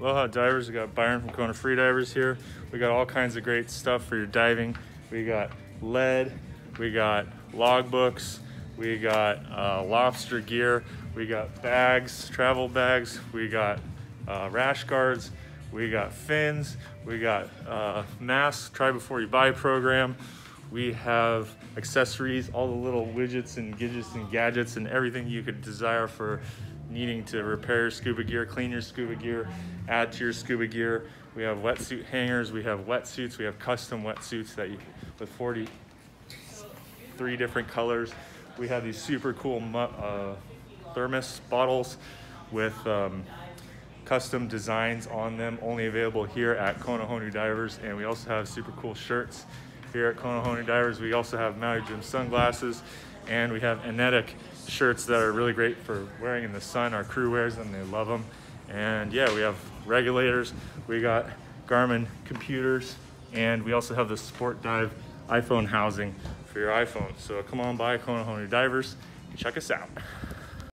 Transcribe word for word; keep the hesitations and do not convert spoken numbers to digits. Aloha divers, we got Byron from Kona Free Divers here. We got all kinds of great stuff for your diving. We got lead, we got logbooks, we got uh, lobster gear, we got bags, travel bags, we got uh, rash guards, we got fins, we got uh, masks, try before you buy program. We have accessories, all the little widgets and gidgets and gadgets and everything you could desire for needing to repair your scuba gear, clean your scuba gear, add to your scuba gear. We have wetsuit hangers, we have wetsuits, we have custom wetsuits that you with forty-three different colors. We have these super cool uh, thermos bottles with um, custom designs on them, only available here at Kona Honu Divers. And we also have super cool shirts here at Kona Honu Divers. We also have Maui Jim sunglasses, and we have Anetic shirts that are really great for wearing in the sun. Our crew wears them, they love them. And yeah, we have regulators, we got Garmin computers, and we also have the Sport Dive iPhone housing for your iPhone. So come on by Kona Honu Divers and check us out.